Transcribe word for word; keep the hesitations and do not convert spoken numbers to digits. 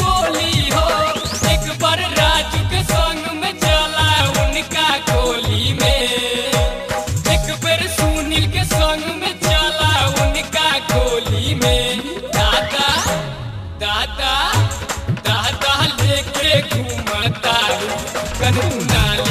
वो। होली हो, एक बार राजू के संग में चला उनका गोली में, एक बार सुनील के संग में चला उनका गोली में। दादा दादा दादा लेके घूमता हूँ कनूना।